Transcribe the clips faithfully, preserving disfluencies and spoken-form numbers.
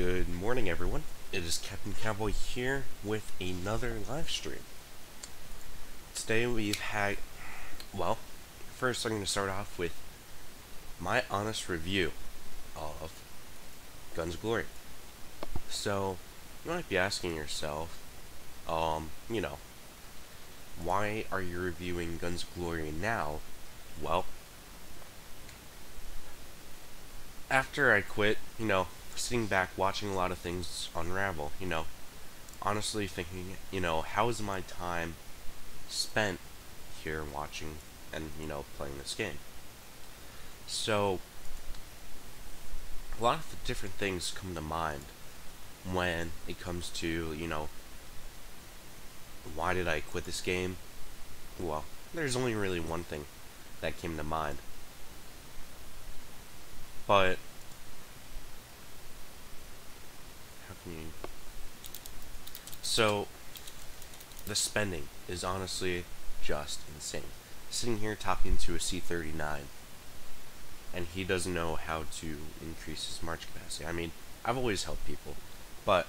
Good morning, everyone. It is Captain Cowboy here with another live stream. Today we've had, well, first I'm going to start off with my honest review of Guns of Glory. So, you might be asking yourself, um, you know, why are you reviewing Guns of Glory now? Well, after I quit, you know, sitting back watching a lot of things unravel, you know, honestly thinking, you know, how is my time spent here watching and, you know, playing this game? So, a lot of the different things come to mind when it comes to, you know, why did I quit this game? Well, there's only really one thing that came to mind. But, how can you... So, the spending is honestly just insane. Sitting here talking to a C thirty-nine, and he doesn't know how to increase his march capacity. I mean, I've always helped people, but...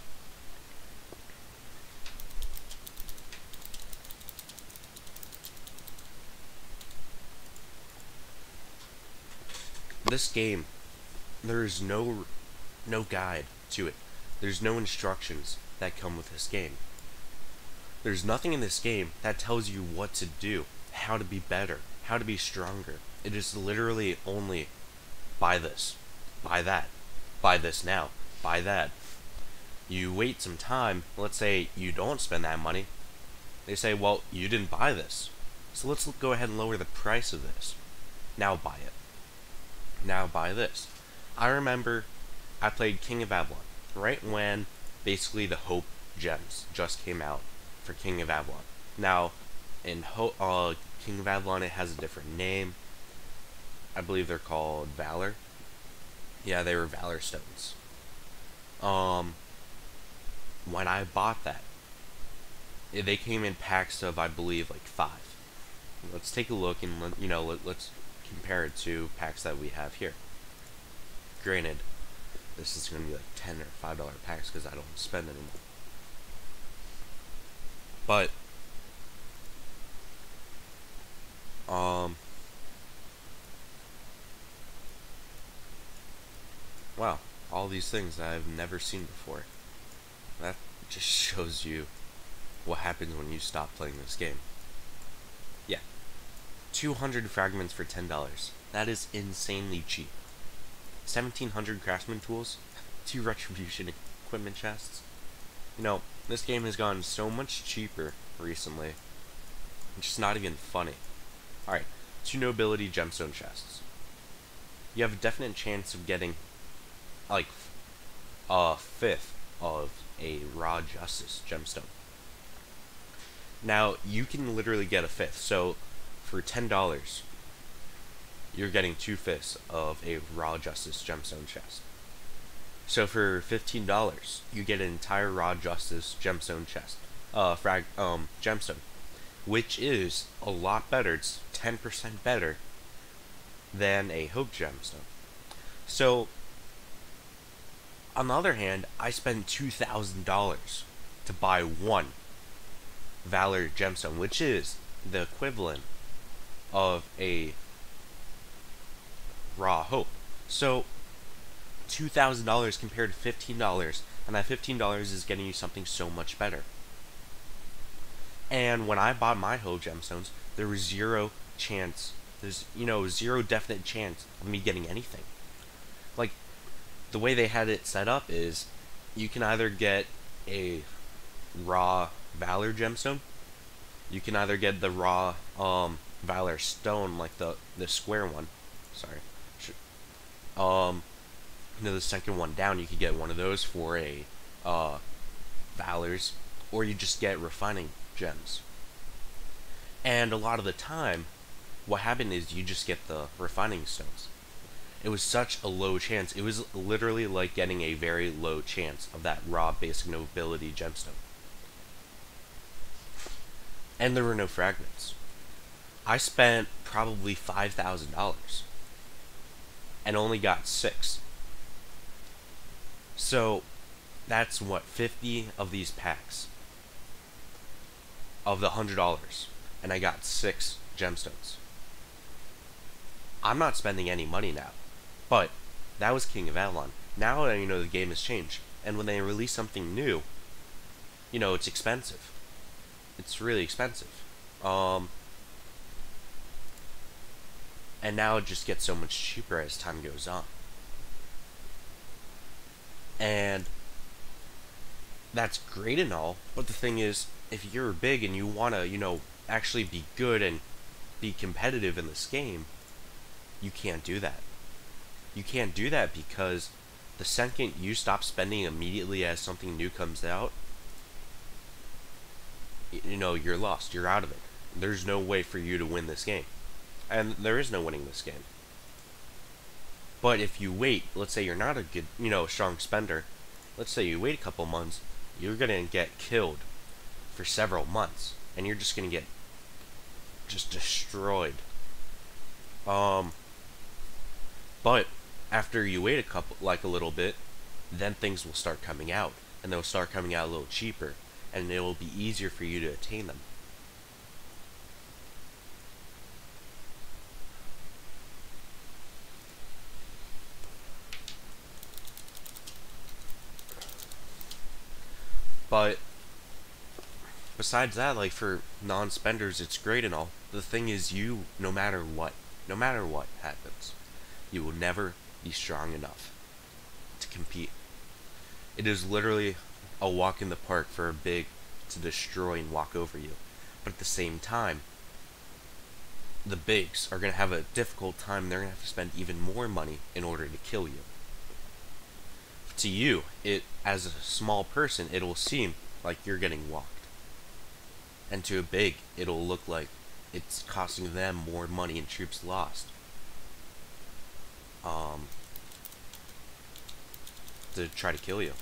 this game... there is no no guide to it. There's no instructions that come with this game. There's nothing in this game that tells you what to do, how to be better, how to be stronger. It is literally only buy this, buy that, buy this now, buy that. You wait some time, let's say you don't spend that money. They say, well, you didn't buy this, so let's go ahead and lower the price of this. Now buy it. Now buy this. I remember I played King of Avalon right when basically the Hope gems just came out for King of Avalon. Now, in Ho uh, King of Avalon, it has a different name. I believe they're called Valor. Yeah, they were Valor Stones. Um, when I bought that, they came in packs of, I believe, like five. Let's take a look and let, you know let, let's compare it to packs that we have here. Granted, this is going to be like ten or five dollar packs because I don't spend anymore. But, um, wow, all these things that I've never seen before. That just shows you what happens when you stop playing this game. Yeah, two hundred fragments for ten dollars. That is insanely cheap. seventeen hundred craftsman tools, two retribution equipment chests. You know, this game has gotten so much cheaper recently. It's just not even funny. Alright, two nobility gemstone chests. You have a definite chance of getting, like, a fifth of a raw justice gemstone. Now, you can literally get a fifth, so for ten dollars... you're getting two fifths of a raw justice gemstone chest. So for fifteen dollars, you get an entire raw justice gemstone chest, uh, frag, um, gemstone, which is a lot better. It's ten percent better than a Hope gemstone. So, on the other hand, I spent two thousand dollars to buy one Valor gemstone, which is the equivalent of a raw Hope. So two thousand dollars compared to fifteen dollars, and that fifteen dollars is getting you something so much better. And when I bought my Hope gemstones, there was zero chance, there's, you know, zero definite chance of me getting anything. Like, the way they had it set up is you can either get a raw Valor gemstone, you can either get the raw um, Valor stone, like the, the square one, sorry, um, you know, the second one down, you could get one of those for a, uh, Valors, or you just get refining gems. And a lot of the time, what happened is you just get the refining stones. It was such a low chance, it was literally like getting a very low chance of that raw basic nobility gemstone. And there were no fragments. I spent probably five thousand dollars. And only got six. So That's what, fifty of these packs of the one hundred dollars, and I got six gemstones. I'm not spending any money now, but that was King of Avalon. Now, you know, the game has changed, and when they release something new, you know, it's expensive. It's really expensive. Um, and now it just gets so much cheaper as time goes on. And that's great and all, but the thing is, if you're big and you want to, you know, actually be good and be competitive in this game, you can't do that. You can't do that because the second you stop spending immediately as something new comes out, you know, you're lost. You're out of it. There's no way for you to win this game. And there is no winning this game. But if you wait, let's say you're not a good, you know, strong spender. Let's say you wait a couple months, you're going to get killed for several months. And you're just going to get just destroyed. Um, but after you wait a couple, like a little bit, then things will start coming out. And they'll start coming out a little cheaper. And it will be easier for you to attain them. But besides that, like, for non-spenders, it's great and all. The thing is, you, no matter what, no matter what happens, you will never be strong enough to compete. It is literally a walk in the park for a big to destroy and walk over you. But at the same time, the bigs are going to have a difficult time. They're going to have to spend even more money in order to kill you. To you, it as a small person, it'll seem like you're getting walked. And to a big, it'll look like it's costing them more money and troops lost. Um, to try to kill you.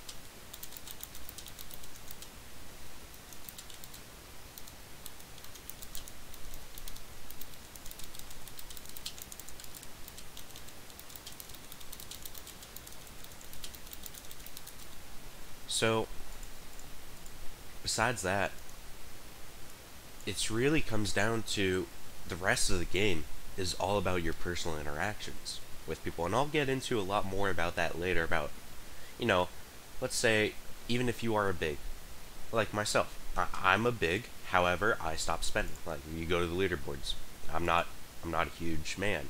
So, besides that, it really comes down to the rest of the game is all about your personal interactions with people. And I'll get into a lot more about that later, about, you know, let's say, even if you are a big, like myself, I I'm a big, however, I stop spending. Like, you go to the leaderboards, I'm not, I'm not a huge man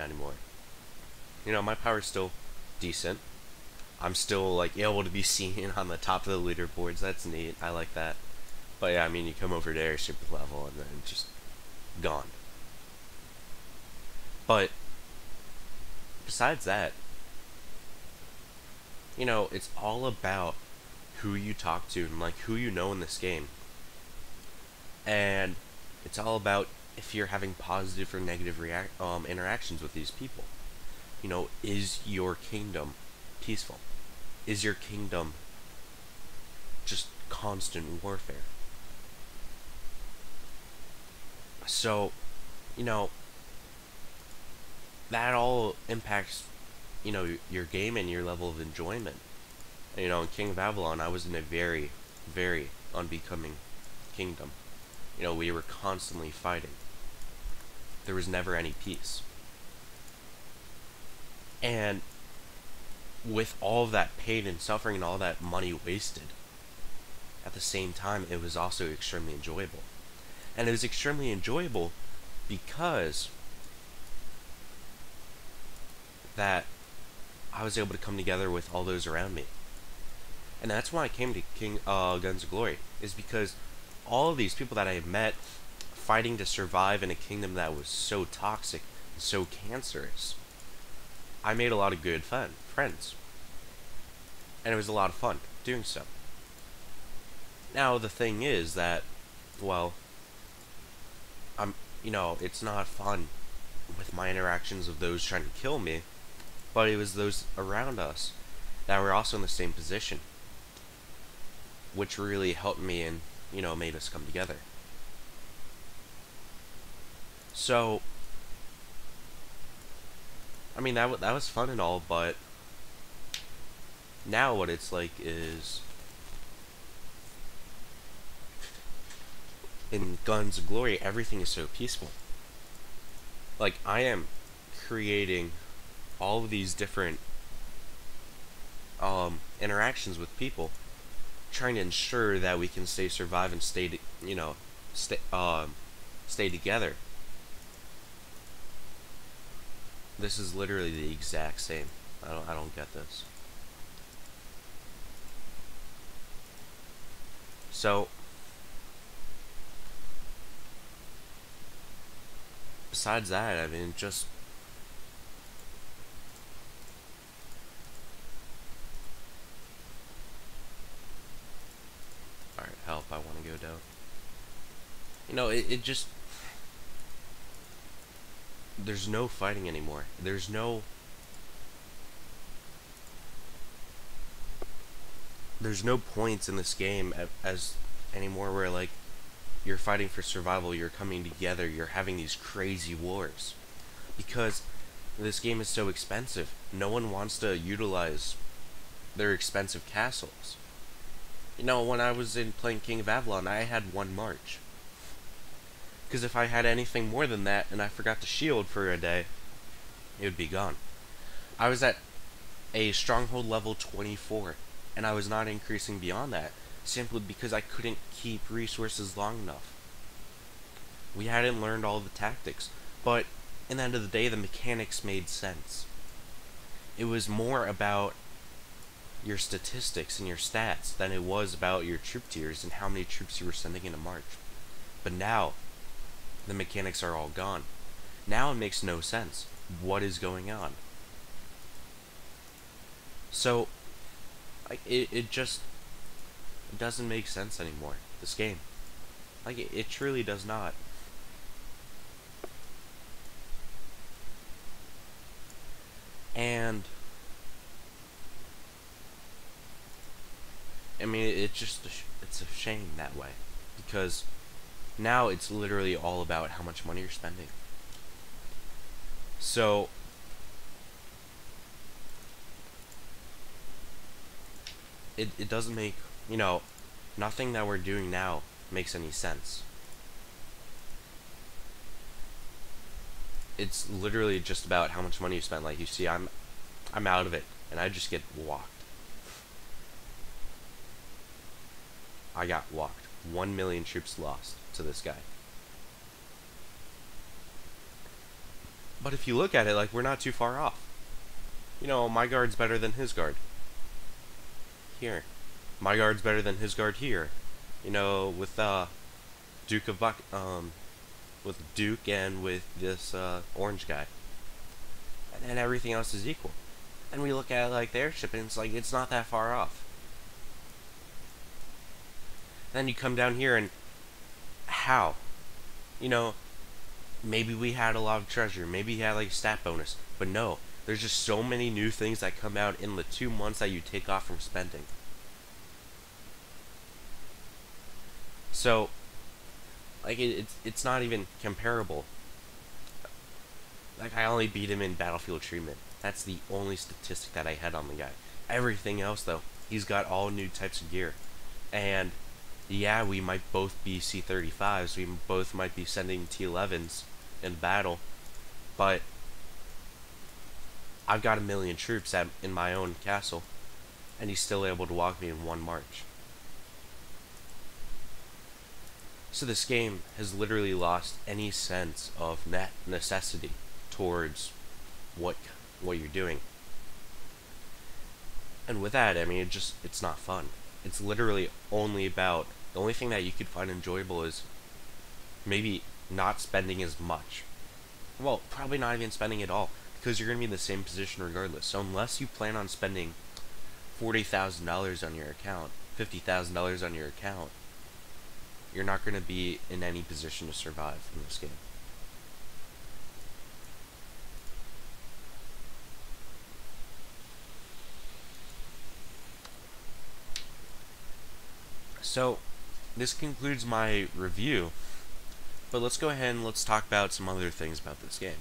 anymore. You know, my power's still decent. I'm still, like, able to be seen on the top of the leaderboards. That's neat. I like that. But, yeah, I mean, you come over to airship level and then just gone. But besides that, you know, it's all about who you talk to and, like, who you know in this game. And it's all about if you're having positive or negative react um, interactions with these people. You know, is your kingdom peaceful? Is your kingdom just constant warfare? So, you know, that all impacts, you know, your game and your level of enjoyment. You know, in King of Avalon, I was in a very, very unbecoming kingdom. You know, we were constantly fighting. There was never any peace. And with all that pain and suffering and all that money wasted, at the same time, it was also extremely enjoyable. And it was extremely enjoyable because that I was able to come together with all those around me. And that's why I came to King uh, Guns of Glory, is because all of these people that I met fighting to survive in a kingdom that was so toxic and so cancerous, I made a lot of good fun friends, and it was a lot of fun doing so. Now the thing is that, well, I'm, you know, it's not fun with my interactions of those trying to kill me, but it was those around us that were also in the same position, which really helped me and, you know, made us come together. So, I mean, that, w that was fun and all, but Now what it's like is, in Guns of Glory, everything is so peaceful. Like, I am creating all of these different um, interactions with people, trying to ensure that we can stay survive and stay, you know, stay um, stay together. This is literally the exact same. I don't, I don't get this. So, besides that, I mean, just all right. Help! I want to go down. You know, it it just there's no fighting anymore. There's no there's no points in this game as, as anymore where like you're fighting for survival, you're coming together, you're having these crazy wars, because this game is so expensive. No one wants to utilize their expensive castles. You know, when I was in playing King of Avalon, I had one march, because if I had anything more than that and I forgot to shield for a day, it would be gone. I was at a stronghold level twenty-four. And I was not increasing beyond that, simply because I couldn't keep resources long enough. We hadn't learned all the tactics, but in the end of the day, the mechanics made sense. It was more about your statistics and your stats than it was about your troop tiers and how many troops you were sending in a march. But now, the mechanics are all gone. Now it makes no sense. What is going on? So, like, it, it just doesn't make sense anymore, this game. Like, it, it truly does not. And, I mean, it, it just, it's a shame that way. Because now it's literally all about how much money you're spending. So, It, it doesn't make, you know, nothing that we're doing now makes any sense. It's literally just about how much money you spend. Like, you see, I'm I'm out of it, and I just get walked. I got walked. One million troops lost to this guy. But if you look at it, like, we're not too far off. You know, my guard's better than his guard. Here. My guard's better than his guard here. You know, with uh Duke of Buck um with Duke and with this uh orange guy. And then everything else is equal. And we look at it like the airship, and it's like it's not that far off. Then you come down here and how? You know, maybe we had a lot of treasure, maybe he had like a stat bonus, but no. There's just so many new things that come out in the two months that you take off from spending. So, like, it, it's, it's not even comparable. Like, I only beat him in Battlefield Treatment. That's the only statistic that I had on the guy. Everything else, though, he's got all new types of gear. And, yeah, we might both be C thirty-fives, we both might be sending T elevens in battle, but I've got a million troops at, in my own castle, and he's still able to walk me in one march. So this game has literally lost any sense of net necessity towards what what you're doing. And with that, I mean, it just it's not fun. It's literally only about the only thing that you could find enjoyable is maybe not spending as much. Well, probably not even spending at all, because you're going to be in the same position regardless. So unless you plan on spending forty thousand dollars on your account, fifty thousand dollars on your account, you're not going to be in any position to survive in this game. So, this concludes my review, but let's go ahead and let's talk about some other things about this game.